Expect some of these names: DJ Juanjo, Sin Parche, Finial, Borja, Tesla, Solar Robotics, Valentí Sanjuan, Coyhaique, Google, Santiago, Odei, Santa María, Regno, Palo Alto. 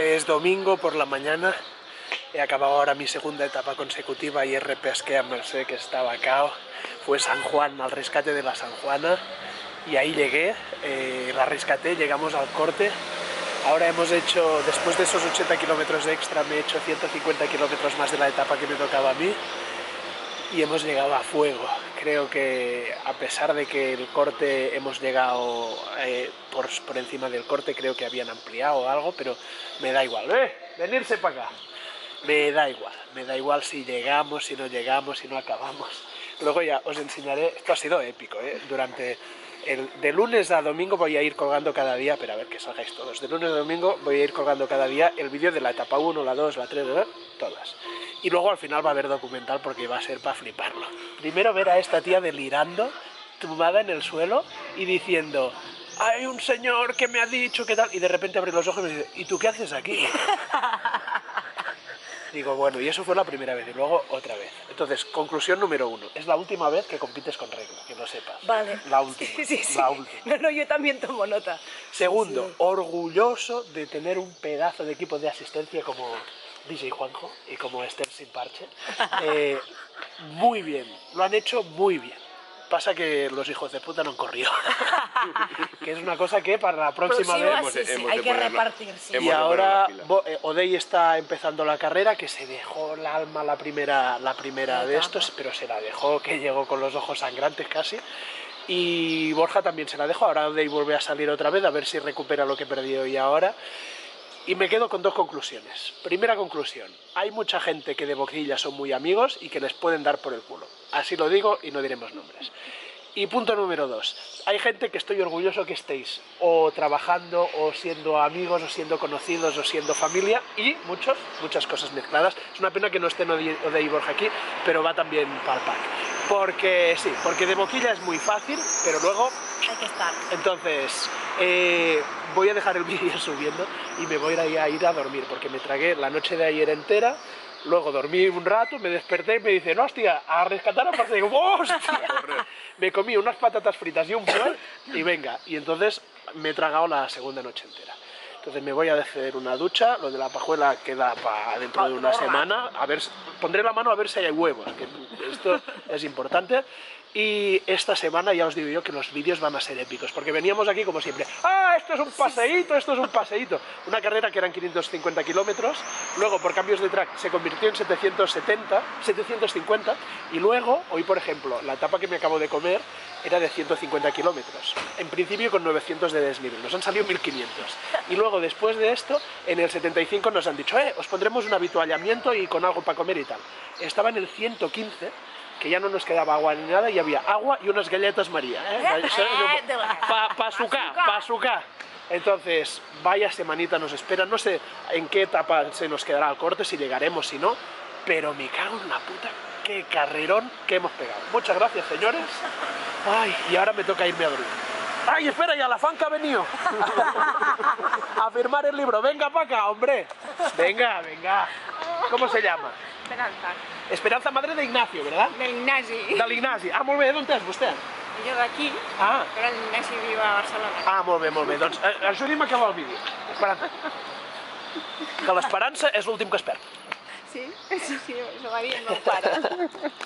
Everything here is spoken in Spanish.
Es domingo por la mañana, he acabado ahora mi segunda etapa consecutiva y repesqué a Merced, que estaba cao. Fue San Juan, al rescate de la San Juana, y ahí llegué, la rescaté, llegamos al corte. Ahora hemos hecho, después de esos 80 kilómetros de extra, me he hecho 150 kilómetros más de la etapa que me tocaba a mí y hemos llegado a fuego. Creo que a pesar de que el corte hemos llegado por encima del corte, creo que habían ampliado algo, pero me da igual, venirse para acá. Me da igual si llegamos, si no llegamos, si no acabamos. Luego ya os enseñaré, esto ha sido épico, durante... de lunes a domingo voy a ir colgando cada día, pero a ver que salgáis todos, de lunes a domingo voy a ir colgando cada día el vídeo de la etapa 1, la 2, la 3, todas. Y luego al final va a haber documental porque va a ser para fliparlo. Primero ver a esta tía delirando, tumbada en el suelo y diciendo, hay un señor que me ha dicho que tal, y de repente abre los ojos y me dice, ¿y tú qué haces aquí? Digo, bueno, y eso fue la primera vez, y luego otra vez. Entonces, conclusión número 1, es la última vez que compites con Regno, que lo sepas. Vale. La última, sí. La última. No, yo también tomo nota. Segundo, sí. Orgulloso de tener un pedazo de equipo de asistencia como DJ Juanjo y como Sin Parche. Muy bien, lo han hecho muy bien. Pasa que los hijos de puta no han corrido. Que es una cosa que para la próxima vez... Hemos hay que repartir, sí. Y ahora Odei está empezando la carrera, que se dejó el alma la primera de estos, pero se la dejó, que llegó con los ojos sangrantes casi. Y Borja también se la dejó. Ahora Odei vuelve a salir otra vez, a ver si recupera lo que perdió hoy ahora. Y me quedo con dos conclusiones. Primera conclusión, hay mucha gente que de boquilla son muy amigos y que les pueden dar por el culo. Así lo digo y no diremos nombres. Y punto número 2, hay gente que estoy orgulloso que estéis o trabajando, o siendo amigos, o siendo conocidos, o siendo familia, y muchas cosas mezcladas. Es una pena que no estén Odei y Borja aquí, pero va también para el pack. Porque sí, porque de boquilla es muy fácil, pero luego... hay que estar. Entonces... voy a dejar el vídeo subiendo y me voy a ir a dormir porque me tragué la noche de ayer entera, luego dormí un rato, me desperté y me dicen, hostia, a rescatar a Merced. Y digo, hostia, me comí unas patatas fritas y un pan y venga, y entonces me he tragado la segunda noche entera. Entonces me voy a hacer una ducha, lo de la pajuela queda para dentro de una semana, a ver, pondré la mano a ver si hay huevos, que esto es importante. Y esta semana ya os digo yo que los vídeos van a ser épicos, porque veníamos aquí como siempre, ¡ah, esto es un paseíto, esto es un paseíto! Una carrera que eran 550 kilómetros, luego por cambios de track se convirtió en 750, y luego, hoy por ejemplo, la etapa que me acabo de comer era de 150 kilómetros, en principio con 900 de desnivel, nos han salido 1500, y luego después de esto, en el 75 nos han dicho, os pondremos un habituallamiento y con algo para comer y tal. Estaba en el 115, que ya no nos quedaba agua ni nada, y había agua y unas galletas María. Pasuca. Entonces, vaya semanita nos espera, no sé en qué etapa se nos quedará el corte, si llegaremos, si no, pero me cago en la puta, qué carrerón que hemos pegado. Muchas gracias, señores. Ay, y ahora me toca irme a dormir. ¡Ay, espera, ya la fanca ha venido! A firmar el libro. Venga para acá, hombre. Venga. ¿Cómo se llama? Esperanza. Esperanza, madre de Ignacio, ¿verdad? Del Ignasi. Ah, molt bé, d'on és vostè? Jo d'aquí, però l'Ignasi viu a Barcelona. Ah, molt bé. Doncs ajudi'm a acabar el vídeo. Esperanza. Que l'esperança és l'últim que es perd. Sí, això va dir el meu pare.